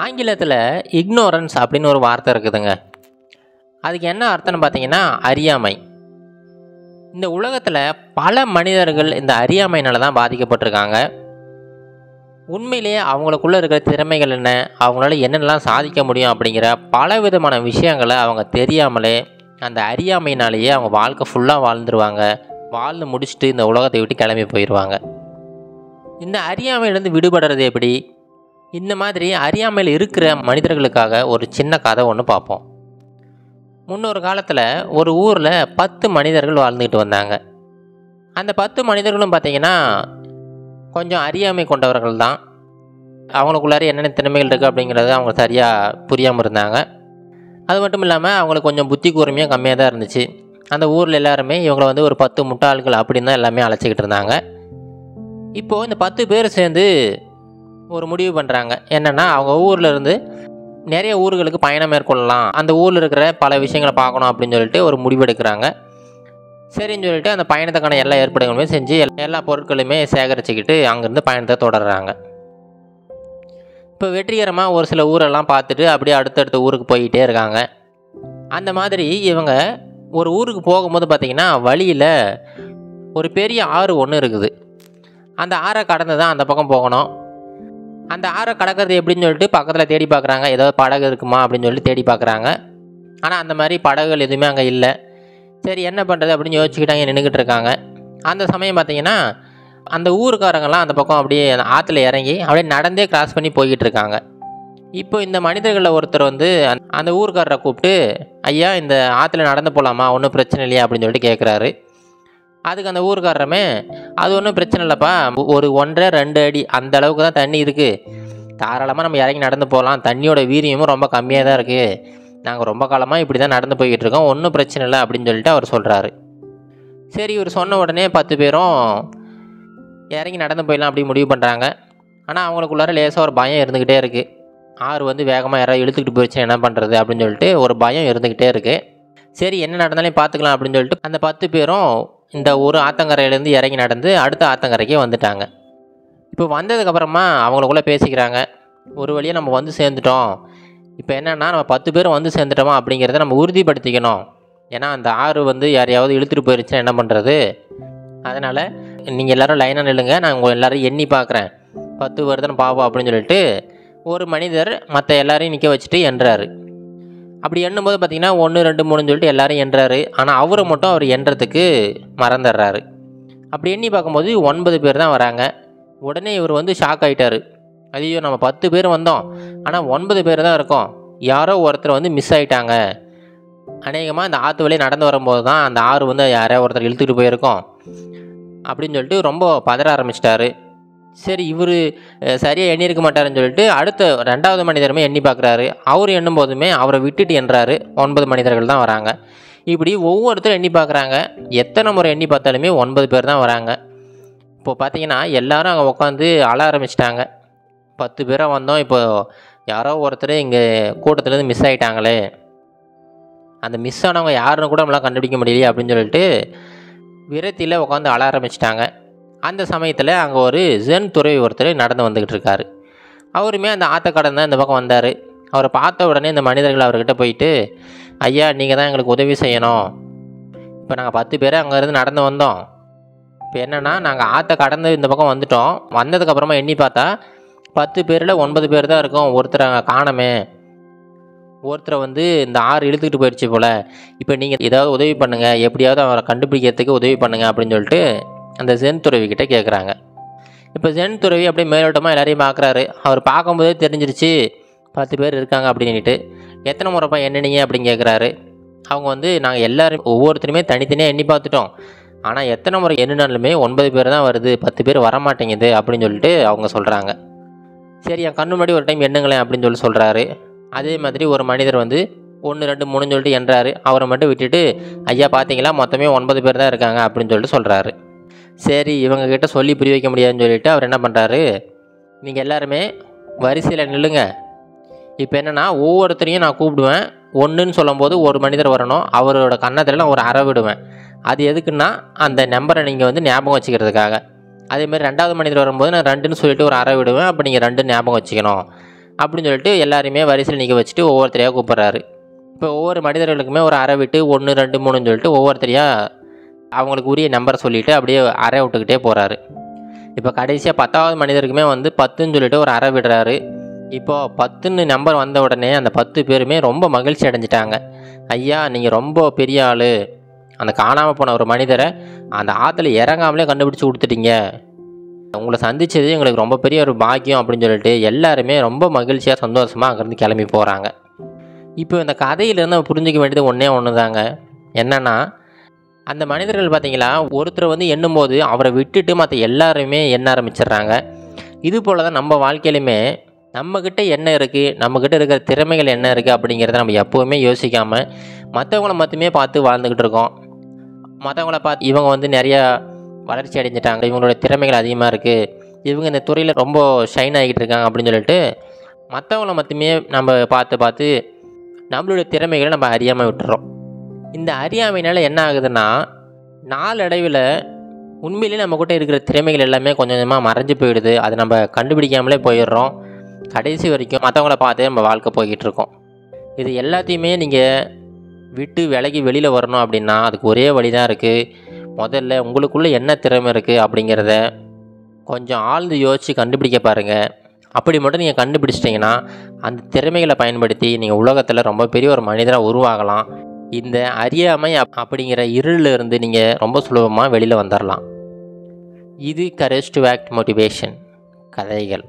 ஆங்கிலத்தில் இக்னோரன்ஸ் அப்படின்னு ஒரு வார்த்தை இருக்குதுங்க. அதுக்கு என்ன அர்த்தம்னு பார்த்தீங்கன்னா அறியாமை. இந்த உலகத்தில் பல மனிதர்கள் இந்த அறியாமையினால் தான் பாதிக்கப்பட்டிருக்காங்க. உண்மையிலேயே அவங்களுக்குள்ளே இருக்கிற திறமைகள் என்ன, அவங்களால என்னென்னலாம் சாதிக்க முடியும் அப்படிங்கிற பல விதமான விஷயங்களை அவங்க தெரியாமலே அந்த அறியாமையினாலேயே அவங்க வாழ்க்கை ஃபுல்லாக வாழ்ந்துருவாங்க. வாழ்ந்து முடிச்சுட்டு இந்த உலகத்தை விட்டு கிளம்பி போயிடுவாங்க. இந்த அறியாமையிலேருந்து விடுபடுறது எப்படி? இந்த மாதிரி அறியாமையில் இருக்கிற மனிதர்களுக்காக ஒரு சின்ன கதை ஒன்று பார்ப்போம். முன்னொரு காலத்தில் ஒரு ஊரில் 10 மனிதர்கள் வாழ்ந்துக்கிட்டு வந்தாங்க. அந்த 10 மனிதர்களும் பார்த்திங்கன்னா கொஞ்சம் அறியாமை கொண்டவர்கள் தான். அவங்களுக்குள்ளார என்னென்ன திறமைகள் இருக்குது அப்படிங்கிறது அவங்க சரியாக புரியாமல் இருந்தாங்க. அது மட்டும் இல்லாமல் அவங்களுக்கு கொஞ்சம் புத்தி கூர்மையாக கம்மியாக தான் இருந்துச்சு. அந்த ஊரில் எல்லாருமே இவங்களை வந்து ஒரு 10 முட்டாள்கள் அப்படின்னு தான் எல்லாமே அழைச்சிக்கிட்டு இருந்தாங்க. இப்போது இந்த 10 பேர் சேர்ந்து ஒரு முடிவு பண்ணுறாங்க. என்னென்னா அவங்க ஊரில் இருந்து நிறைய ஊர்களுக்கு பயணம் மேற்கொள்ளலாம், அந்த ஊரில் இருக்கிற பல விஷயங்களை பார்க்கணும் அப்படின்னு சொல்லிட்டு ஒரு முடிவெடுக்கிறாங்க. சரின்னு சொல்லிட்டு அந்த பயணத்துக்கான எல்லா ஏற்பாடுகளுமே செஞ்சு எல்லா பொருட்களுமே சேகரிச்சுக்கிட்டு அங்கேருந்து பயணத்தை தொடர்றாங்க. இப்போ வெற்றிகரமாக ஒரு சில ஊரெல்லாம் பார்த்துட்டு அப்படியே அடுத்தடுத்த ஊருக்கு போயிட்டே இருக்காங்க. அந்த மாதிரி இவங்க ஒரு ஊருக்கு போகும்போது பார்த்திங்கன்னா வழியில் ஒரு பெரிய ஆறு ஒன்று இருக்குது. அந்த ஆறை கடந்து தான் அந்த பக்கம் போகணும். அந்த ஆறை கடக்கிறது எப்படின்னு சொல்லிட்டு பக்கத்தில் தேடி பார்க்குறாங்க, ஏதாவது படகு இருக்குமா அப்படின்னு சொல்லிட்டு தேடி பார்க்குறாங்க. ஆனால் அந்த மாதிரி படகுகள் எதுவுமே அங்கே இல்லை. சரி என்ன பண்ணுறது அப்படின்னு யோசிச்சுக்கிட்டாங்க, நின்றுக்கிட்டு இருக்காங்க. அந்த சமயம் பார்த்திங்கன்னா அந்த ஊருக்காரங்கெல்லாம் அந்த பக்கம் அப்படியே அந்த ஆற்றுல இறங்கி அப்படியே நடந்தே கிராஸ் பண்ணி போய்கிட்டு இருக்காங்க. இப்போ இந்த மனிதர்களில் ஒருத்தர் வந்து அந்த ஊருக்காரரை கூப்பிட்டு, ஐயா இந்த ஆற்றுல நடந்து போகலாமா, ஒன்றும் பிரச்சனை இல்லையா அப்படின்னு சொல்லிட்டு கேட்குறாரு. அதுக்கு அந்த ஊருக்காரமே, அது ஒன்றும் பிரச்சனை இல்லைப்பா, ஒரு 1.5-2 அடி அந்த அளவுக்கு தான் தண்ணி இருக்குது, தாராளமாக நம்ம இறங்கி நடந்து போகலாம், தண்ணியோட வீரியமும் ரொம்ப கம்மியாக தான் இருக்குது, நாங்கள் ரொம்ப காலமாக இப்படி தான் நடந்து போய்கிட்டு இருக்கோம், ஒன்றும் பிரச்சனை இல்லை அப்படின்னு சொல்லிட்டு அவர் சொல்கிறாரு. சரி இவர் சொன்ன உடனே 10 பேரும் இறங்கி நடந்து போயிடலாம் அப்படி முடிவு பண்ணுறாங்க. ஆனால் அவங்களுக்குள்ளார லேசாக ஒரு பயம் இருந்துக்கிட்டே இருக்குது. ஆறு வந்து வேகமாக யாராவது இழுத்துக்கிட்டு போயிடுச்சுன்னா என்ன பண்ணுறது அப்படின்னு சொல்லிட்டு ஒரு பயம் இருந்துக்கிட்டே இருக்குது. சரி என்ன நடந்தாலும் பார்த்துக்கலாம் அப்படின்னு சொல்லிட்டு அந்த 10 பேரும் இந்த ஒரு ஆத்தங்கரையிலேருந்து இறங்கி நடந்து அடுத்த ஆத்தங்கரைக்கே வந்துட்டாங்க. இப்போ வந்ததுக்கப்புறமா அவங்களுக்குள்ளே பேசிக்கிறாங்க, ஒரு வழியாக நம்ம வந்து சேர்ந்துட்டோம், இப்போ என்னென்னா நம்ம 10 பேரும் வந்து சேர்ந்துட்டோமா அப்படிங்கிறத நம்ம உறுதிப்படுத்திக்கணும், ஏன்னா அந்த ஆறு வந்து யாரையாவது இழுத்துட்டு போயிடுச்சுன்னா என்ன பண்ணுறது, அதனால் நீங்கள் எல்லோரும் லைனாக நில்லுங்க, நான் உங்கள் எல்லோரும் எண்ணி பார்க்குறேன், 10 வருதுன்னு பாப்போம் அப்படின்னு சொல்லிட்டு ஒரு மனிதர் மற்ற எல்லாரையும் நிற்க வச்சுட்டு எண்ணுறாரு. அப்படி எண்ணும்போது பார்த்திங்கன்னா 1, 2, 3 சொல்லிட்டு எல்லோரும் எண்ணுறாரு. ஆனால் அவரை மட்டும் அவர் எண்ணுறதுக்கு மறந்துடுறாரு. அப்படி எண்ணி பார்க்கும்போது 9 பேர் தான் வராங்க. உடனே இவர் வந்து ஷாக் ஆகிட்டார். ஐயோ நம்ம 10 பேர் வந்தோம் ஆனால் 9 பேர் தான் இருக்கோம், யாரோ ஒருத்தர் வந்து மிஸ் ஆகிட்டாங்க, அநேகமாக அந்த ஆற்று வழியே நடந்து வரும்போது தான் அந்த ஆறு வந்து யாரோ ஒருத்தர் இழுத்துட்டு போயிருக்கோம் அப்படின்னு சொல்லிட்டு ரொம்ப பதற ஆரம்பிச்சிட்டாரு. சரி இவர் சரியாக எண்ணியிருக்க மாட்டாருன்னு சொல்லிட்டு அடுத்த 2வது மனிதருமே எண்ணி பார்க்குறாரு. அவர் எண்ணும் போதுமே அவரை விட்டுட்டு எண்ணுறாரு. 9 மனிதர்கள் தான் வராங்க. இப்படி ஒவ்வொருத்தரும் எண்ணி பார்க்குறாங்க. எத்தனை முறை எண்ணி பார்த்தாலுமே 9 பேர் தான் வராங்க. இப்போது பார்த்திங்கன்னா எல்லோரும் அங்கே உட்காந்து அழ ஆரம்பிச்சிட்டாங்க. 10 பேராக வந்தோம், இப்போ யாரோ ஒருத்தர் இங்கே கூட்டத்துலேருந்து மிஸ் ஆகிட்டாங்களே, அந்த மிஸ் ஆனவங்க யாருன்னு கூட நம்மளால் கண்டுபிடிக்க முடியலையே அப்படின்னு சொல்லிட்டு விரத்தியில் உட்காந்து அழ ஆரம்பிச்சிட்டாங்க. அந்த சமயத்தில் அங்கே ஒரு ஜென் துறவி ஒருத்தர் நடந்து வந்துக்கிட்டு இருக்கார். அவருமே அந்த ஆற்ற கடந்தான் இந்த பக்கம் வந்தார். அவரை பார்த்த உடனே இந்த மனிதர்கள் அவர்கிட்ட போயிட்டு, ஐயா நீங்கள் தான் எங்களுக்கு உதவி செய்யணும், இப்போ நாங்கள் 10 பேர் அங்கேருந்து நடந்து வந்தோம், இப்போ என்னென்னா நாங்கள் ஆற்ற கடந்து இந்த பக்கம் வந்துட்டோம், வந்ததுக்கப்புறமா எண்ணி பார்த்தா 10 பேரில் 9 பேர் தான் இருக்கோம், ஒருத்தரை காணமே, ஒருத்தரை வந்து இந்த ஆறு இழுத்துக்கிட்டு போயிடுச்சு போல், இப்போ நீங்கள் ஏதாவது உதவி பண்ணுங்கள், எப்படியாவது அவரை கண்டுபிடிக்கிறதுக்கு உதவி பண்ணுங்கள் அப்படின்னு சொல்லிட்டு அந்த ஜென் துறவிக்கிட்ட கேட்குறாங்க. இப்போ ஜென் துறவி அப்படியே மேலோட்டமாக எல்லாரையும் பார்க்குறாரு. அவர் பார்க்கும்போதே தெரிஞ்சிருச்சு 10 பேர் இருக்காங்க அப்படின்ட்டு. எத்தனை முறைப்பா எண்ணினீங்க அப்படின்னு கேட்குறாரு. அவங்க வந்து நாங்கள் எல்லோரும் ஒவ்வொருத்தருமே தனித்தனியாக எண்ணி பார்த்துட்டோம், ஆனால் எத்தனை முறை எண்ணினாலுமே 9 பேர் தான் வருது, 10 பேர் வரமாட்டேங்குது அப்படின்னு சொல்லிட்டு அவங்க சொல்கிறாங்க. சரி என் கண்ணு முன்னாடி ஒரு டைம் எண்ணுங்களேன் அப்படின்னு சொல்லி சொல்கிறாரு. அதே மாதிரி ஒரு மனிதர் வந்து 1, 2, 3 சொல்லிட்டு எண்ணுறாரு. அவரை மட்டும் விட்டுட்டு, ஐயா பார்த்தீங்களா மொத்தமே 9 பேர் தான் இருக்காங்க அப்படின்னு சொல்லிட்டு சொல்கிறாரு. சரி இவங்கக்கிட்ட சொல்லி புரிய வைக்க முடியாதுன்னு சொல்லிவிட்டு அவர் என்ன பண்ணுறாரு, நீங்கள் எல்லாருமே வரிசையில் நில்லுங்க, இப்போ என்னென்னா ஒவ்வொருத்தரையும் நான் கூப்பிடுவேன், ஒன்றுன்னு சொல்லும்போது ஒரு மனிதர் வரணும், அவரோட கண்ணத்தில் நான் ஒரு அரை விடுவேன், அது எதுக்குன்னா அந்த நம்பரை நீங்கள் வந்து ஞாபகம் வச்சுக்கிறதுக்காக. அதேமாதிரி 2வது மனிதர் வரும்போது நான் 2ன்னு சொல்லிட்டு ஒரு அரை விடுவேன், அப்போ நீங்கள் 2 ஞாபகம் வச்சுக்கணும், அப்படின்னு சொல்லிட்டு எல்லாருமே வரிசையில் நிற்க வச்சுட்டு ஒவ்வொருத்தரையாக கூப்பிட்றாரு. இப்போ ஒவ்வொரு மனிதர்களுக்குமே ஒரு அறை விட்டு 1, 2, 3ன்னு சொல்லிட்டு ஒவ்வொருத்தரையாக அவங்களுக்கு உரிய நம்பர் சொல்லிவிட்டு அப்படியே அறை விட்டுக்கிட்டே போகிறாரு. இப்போ கடைசியாக 10வது மனிதருக்குமே வந்து 10ன்னு சொல்லிட்டு ஒரு அறை விடுறாரு. இப்போது 10ன்னு நம்பர் வந்த உடனே அந்த 10 பேருமே ரொம்ப மகிழ்ச்சி அடைஞ்சிட்டாங்க. ஐயா, நீங்கள் ரொம்ப பெரிய ஆள், அந்த காணாமல் போன ஒரு மனிதரை அந்த ஆற்றுல இறங்காமலே கண்டுபிடிச்சி கொடுத்துட்டீங்க, உங்களை சந்தித்தது எங்களுக்கு ரொம்ப பெரிய ஒரு பாக்கியம் அப்படின்னு சொல்லிட்டு எல்லாருமே ரொம்ப மகிழ்ச்சியாக சந்தோஷமாக அங்கேருந்து கிளம்பி போகிறாங்க. இப்போ இந்த கதையிலேருந்து நம்ம புரிஞ்சிக்க வேண்டியது ஒன்று தாங்க. என்னென்னா, அந்த மனிதர்கள் பார்த்திங்களா, ஒருத்தர் வந்து எண்ணும்போது அவரை விட்டுட்டு மற்ற எல்லாருமே எண்ண ஆரம்பிச்சிடுறாங்க. இது போல் தான் நம்ம வாழ்க்கையிலுமே நம்மக்கிட்ட என்ன இருக்குது, நம்மக்கிட்ட இருக்கிற திறமைகள் என்ன இருக்குது அப்படிங்கிறத நம்ம எப்போவுமே யோசிக்காமல் மற்றவங்கள மட்டுமே பார்த்து வாழ்ந்துக்கிட்டு இருக்கோம். மற்றவங்கள பார்த்து இவங்க வந்து நிறையா வளர்ச்சி அடைஞ்சிட்டாங்க, இவங்களோட திறமைகள் அதிகமாக இருக்குது, இவங்க இந்த துறையில் ரொம்ப ஷைன் ஆகிக்கிட்டு இருக்காங்க அப்படின்னு சொல்லிட்டு மற்றவங்கள மட்டுமே நம்ம பார்த்து நம்மளுடைய திறமைகளை நம்ம அறியாமல் விட்டுறோம். இந்த அறியாமையினால் என்ன ஆகுதுன்னா, நாளடைவில் உண்மையிலேயே நம்மக்கிட்ட இருக்கிற திறமைகள் எல்லாமே கொஞ்சம் கொஞ்சமாக மறைஞ்சு போயிடுது. அதை நம்ம கண்டுபிடிக்காமலே போயிடுறோம். கடைசி வரைக்கும் மற்றவங்கள பார்த்து நம்ம வாழ்க்கை போய்கிட்ருக்கோம். இது எல்லாத்தையுமே நீங்கள் விட்டு விலகி வெளியில் வரணும் அப்படின்னா அதுக்கு ஒரே வழி தான் இருக்குது. முதல்ல உங்களுக்குள்ளே என்ன திறமை இருக்குது அப்படிங்கிறத கொஞ்சம் ஆழ்ந்து யோசித்து கண்டுபிடிக்க பாருங்கள். அப்படி மட்டும் நீங்கள் கண்டுபிடிச்சிட்டிங்கன்னா அந்த திறமைகளை பயன்படுத்தி நீங்கள் உலகத்தில் ரொம்ப பெரிய ஒரு மனிதராக உருவாகலாம். இந்த அறியாமை அப்படிங்கிற இருளில் இருந்து நீங்கள் ரொம்ப சுலபமாக வெளியில் வந்துடலாம். இது கரேஜ் டு ஆக்ட் மோட்டிவேஷன் கதைகள்.